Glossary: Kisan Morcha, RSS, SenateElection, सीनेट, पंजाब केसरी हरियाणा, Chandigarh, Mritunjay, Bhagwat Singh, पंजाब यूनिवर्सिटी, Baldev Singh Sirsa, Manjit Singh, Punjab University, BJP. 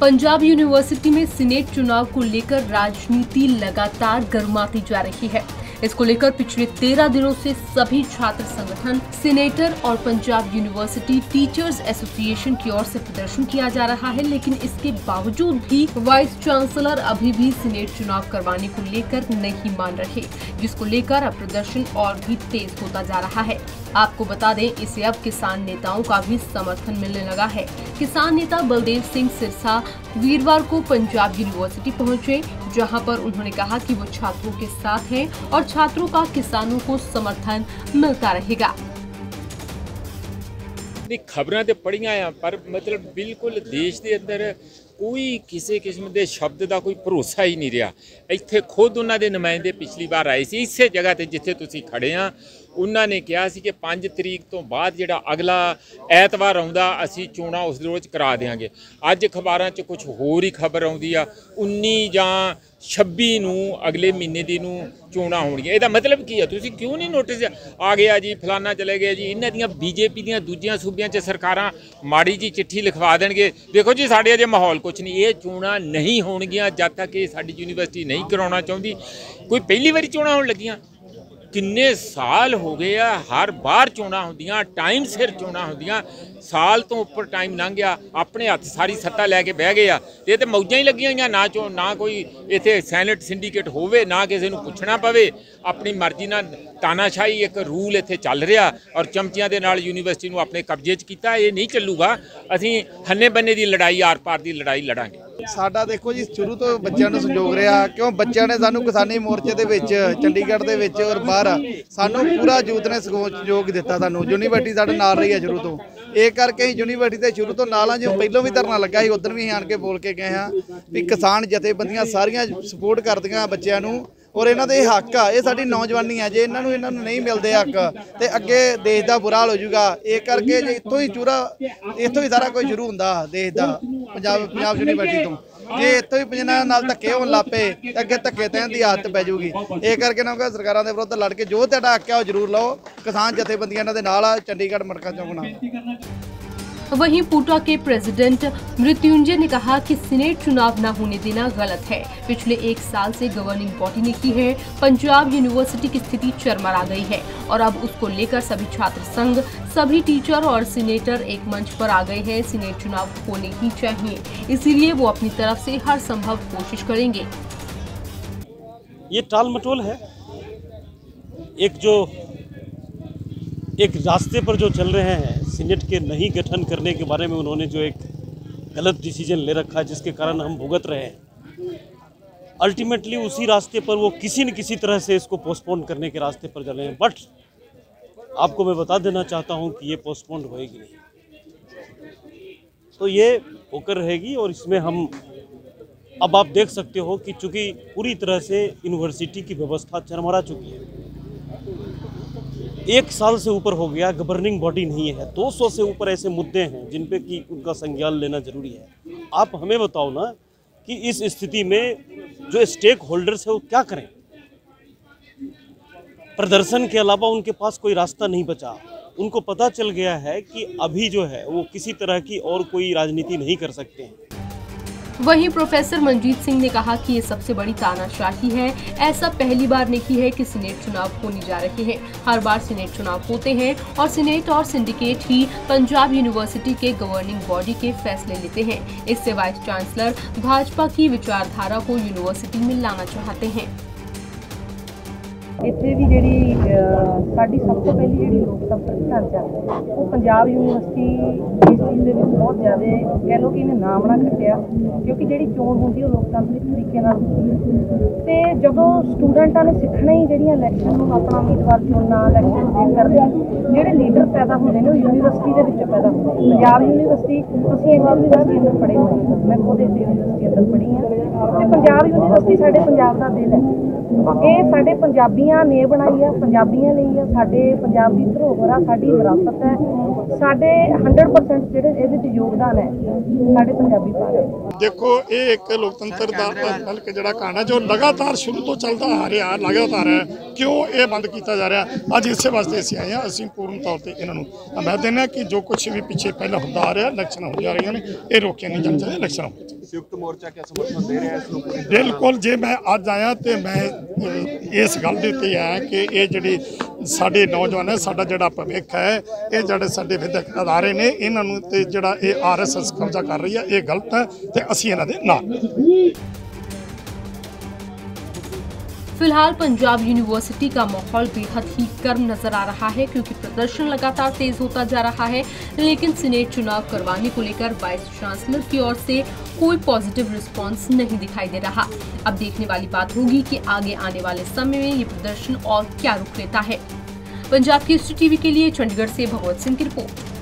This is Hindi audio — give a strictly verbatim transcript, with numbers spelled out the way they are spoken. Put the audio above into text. पंजाब यूनिवर्सिटी में सीनेट चुनाव को लेकर राजनीति लगातार गरमाती जा रही है। इसको लेकर पिछले तेरह दिनों से सभी छात्र संगठन, सीनेटर और पंजाब यूनिवर्सिटी टीचर्स एसोसिएशन की ओर से प्रदर्शन किया जा रहा है, लेकिन इसके बावजूद भी वाइस चांसलर अभी भी सीनेट चुनाव करवाने को लेकर नहीं मान रहे, जिसको लेकर अब प्रदर्शन और भी तेज होता जा रहा है। आपको बता दें, इसे अब किसान नेताओं का भी समर्थन मिलने लगा है। किसान नेता बलदेव सिंह सिरसा वीरवार को पंजाब यूनिवर्सिटी पहुंचे, जहां पर उन्होंने कहा कि वो छात्रों के साथ हैं और छात्रों का किसानों को समर्थन मिलता रहेगा। खबरें तो पढ़िया आ, पर मतलब बिल्कुल देश के अंदर कोई किसी किस्म के शब्द का कोई भरोसा ही नहीं रहा। इत्थे खुद उन्होंने नुमाइंदे पिछली बार आए थे, इस जगह पर जिथे तुसीं खड़े आ, उन्होंने कहा कि पाँच तरीक तो बाद जिहड़ा अगला ऐतवार आउंदा असीं चोणां उस रोज़ करा देंगे। अज अखबारों च कुछ होर ही खबर आउंदी आ, उन्नी जां छब्बी नूं अगले महीने दी नूं चोणां होणगियां। इहदा मतलब की है? तुसीं क्यों नहीं नोटिस आ गया जी, फलाना चले गए जी, इन्हां दियां बीजेपी दियां दूजियां सूबियां च सरकारां माड़ी जी चिट्ठी लिखवा देणगे, देखो जी साडे अजे माहौल कुछ नहीं, ये चोणां नहीं होणगियां जद तक ये साडी यूनीवर्सिटी नहीं कराउणा चाहुंदी। कोई पहली वारी चोणां होण लगियां, किन्ने साल हो गए आ, हर बार चोणां होंदियां, टाइम सिर चोणां होंदियां, साल तो उपर टाइम लंघ गया, अपने हथ सारी सत्ता लैके बह गए आ, ये तो मौजां ही लगियां होईयां। ना चो ना कोई इत्थे सैनेट सिंडीकेट होवे, ना किसी नूं पुछना पवे, अपनी मर्जी नाल तानाशाही एक रूल इत्थे चल रहा और चमचियां दे नाल यूनीवर्सिटी नूं अपने कब्जे च कीता। ये नहीं चलूगा, असीं हन्ने बन्ने दी लड़ाई, आर पार दी लड़ाई लड़ांगे। साडा देखो जी शुरू तो बच्चों को सहयोग रहा, क्यों बच्चों ने सानू किसानी मोर्चे दे विच चंडीगढ़ दे विच और बाहर सानू पूरा यूथ ने सहयोग दिता, सानू यूनीवर्सिटी साडे नाल रही है शुरू तो। ये करके ही यूनीवर्सिटी के शुरू तो नाल जो पहलों भी धरना लगा ही उधर भी आन के बोल के गए हाँ भी किसान जथेबंदियां सारियां सपोर्ट कर दियां बच्चों नूं और इन्हों के हक आ, ये साडी नौजवानी है, जे इन्हों इन्हों नहीं मिलते हक तो अगे देश का बुरा हाल हो जाएगा। ये करके जे इतों ही चूरा इतों ही सारा कुछ शुरू होंदा देश का, पंजाब पंजाब यूनीवर्सिटी तो जे इतों ही नाल धक्के होण लग पे अगे धक्के तहन की आदत पै जाऊगी। ये करके ना सरकारां दे विरुद्ध लड़ के जो तुहाडा हक है जरूर लो, किसान जथेबंदियां इन्हां दे नाल आ, चंडीगढ़ मड़का चौंकना। वहीं पूटा के प्रेसिडेंट मृत्युंजय ने कहा कि सीनेट चुनाव ना होने देना गलत है। पिछले एक साल से गवर्निंग बॉडी ने की है पंजाब यूनिवर्सिटी की स्थिति चरमरा गई है और अब उसको लेकर सभी छात्र संघ, सभी टीचर और सीनेटर एक मंच पर आ गए हैं। सीनेट चुनाव होने ही चाहिए, इसीलिए वो अपनी तरफ से हर संभव कोशिश करेंगे। ये टाल मटोल है, एक जो एक रास्ते पर जो चल रहे हैं, सीनेट के नहीं गठन करने के बारे में उन्होंने जो एक गलत डिसीजन ले रखा है, जिसके कारण हम भुगत रहे हैं। अल्टीमेटली उसी रास्ते पर वो किसी न किसी तरह से इसको पोस्टपोन करने के रास्ते पर जा रहे हैं, बट आपको मैं बता देना चाहता हूं कि ये पोस्टपोन होएगी नहीं, तो ये होकर रहेगी। और इसमें हम अब आप देख सकते हो कि चूँकि पूरी तरह से यूनिवर्सिटी की व्यवस्था चरमरा चुकी है, एक साल से ऊपर हो गया, गवर्निंग बॉडी नहीं है, दो सौ से ऊपर ऐसे मुद्दे हैं जिन पे कि उनका संज्ञान लेना जरूरी है। आप हमें बताओ ना कि इस स्थिति में जो स्टेक होल्डर्स है वो क्या करें? प्रदर्शन के अलावा उनके पास कोई रास्ता नहीं बचा। उनको पता चल गया है कि अभी जो है वो किसी तरह की और कोई राजनीति नहीं कर सकते हैं। वहीं प्रोफेसर मंजीत सिंह ने कहा कि ये सबसे बड़ी तानाशाही है, ऐसा पहली बार नहीं है कि सीनेट चुनाव होने जा रहे हैं। हर बार सीनेट चुनाव होते हैं और सीनेट और सिंडिकेट ही पंजाब यूनिवर्सिटी के गवर्निंग बॉडी के फैसले लेते हैं। इससे वाइस चांसलर भाजपा की विचारधारा को यूनिवर्सिटी में लाना चाहते हैं। इतने भी जी साड़ी सबसे पहली जी लोकतंत्र की ढांचा वो पंजाब यूनीवर्सिटी इस चीज़ के बहुत ज़्यादा कह लो कि इन्हें नाम ना खटिया, क्योंकि जी चोण होंगी वो लोकतांत्रिक तरीके नाल ते जदों स्टूडेंटा ने सीखना ही जी इलैक्शन अपना उम्मीदवार चुनना, इलैक्शन चेक करना, जोड़े लीडर पैदा होंगे ने यूनीवर्सिटी के विच पैदा होंगे। पंजाब यूनीवर्सिटी तुसीं एक यूनीवर्सिटी अंदर पढ़े हो, मैं खुद इस यूनीवर्सिटी अंदर पढ़ी हाँ, तो पंजाब यूनीवर्सिटी साढ़े पंजाब का दिल है, ये साढ़े पंजाबियों ने बनाई है, पंजाबियों लिए है, साढ़े पंजाबी धरोहर आ, साड़ी विरासत है। साढ़े हंड्रेड परसेंट जो योगदान है साढ़े पंजाबी पार्टी। देखो ये एक लोकतंत्र का हल्क जो कहाना जो लगातार शुरू तो चलता आ रहा लगातार है, क्यों ये बंद किया जा रहा। अज इस वास्ते असीं आए हैं, असीं पूर्ण तौर पर इन्होंने मैं देना कि जो कुछ भी पिछले पहला होंदा आ रहा इलेक्शन हो जा रही ने ये रोकिया नहीं जाना चाहिए। इलेक्शन संयुक्त मोर्चा क्या समर्थन दे रहा है? बिल्कुल, जे मैं अज आया तो मैं इस गल देते आया कि ये जी साढ़े नौजवान है, साढ़ा जोड़ा भविख है, ये जोड़े साढ़े विधायक अदारे ने इन्हों तो जोड़ा ये आर एस एस कब्जा कर रही है, ये गलत है तो असी इन्हों के नाल। फिलहाल पंजाब यूनिवर्सिटी का माहौल बेहद ही गर्म नजर आ रहा है क्योंकि प्रदर्शन लगातार तेज होता जा रहा है, लेकिन सीनेट चुनाव करवाने को लेकर वाइस चांसलर की ओर से कोई पॉजिटिव रिस्पांस नहीं दिखाई दे रहा। अब देखने वाली बात होगी कि आगे आने वाले समय में ये प्रदर्शन और क्या रूप लेता है। पंजाब केसरी टीवी के लिए चंडीगढ़ से भगवत सिंह की रिपोर्ट।